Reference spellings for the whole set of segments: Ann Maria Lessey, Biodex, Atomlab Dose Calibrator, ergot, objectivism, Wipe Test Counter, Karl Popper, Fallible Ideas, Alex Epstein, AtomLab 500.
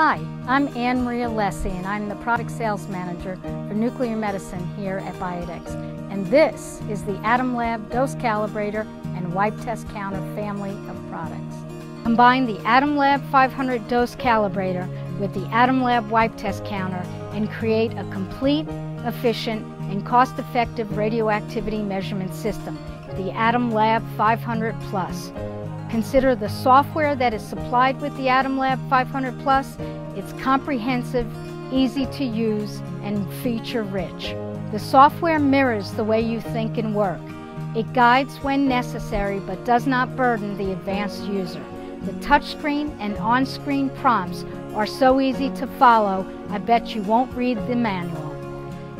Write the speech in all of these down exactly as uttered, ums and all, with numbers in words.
Hi, I'm Ann Maria Lessey, and I'm the Product Sales Manager for Nuclear Medicine here at Biodex. And this is the AtomLab Dose Calibrator and Wipe Test Counter family of products. Combine the AtomLab five hundred Dose Calibrator with the AtomLab Wipe Test Counter and create a complete, efficient, and cost-effective radioactivity measurement system, the AtomLab five hundred Plus. Consider the software that is supplied with the AtomLab five hundred Plus. It's comprehensive, easy to use, and feature-rich. The software mirrors the way you think and work. It guides when necessary, but does not burden the advanced user. The touchscreen and on-screen prompts are so easy to follow, I bet you won't read the manual.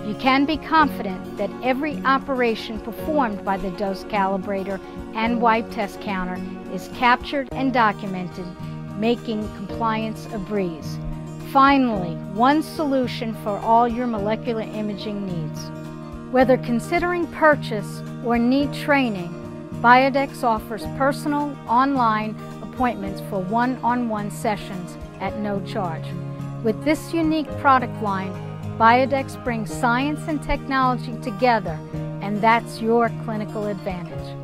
You can be confident that every operation performed by the dose calibrator and wipe test counter is captured and documented, making compliance a breeze. Finally, one solution for all your molecular imaging needs. Whether considering purchase or need training, Biodex offers personal online appointments for one-on-one sessions at no charge. With this unique product line, Biodex brings science and technology together, and that's your clinical advantage.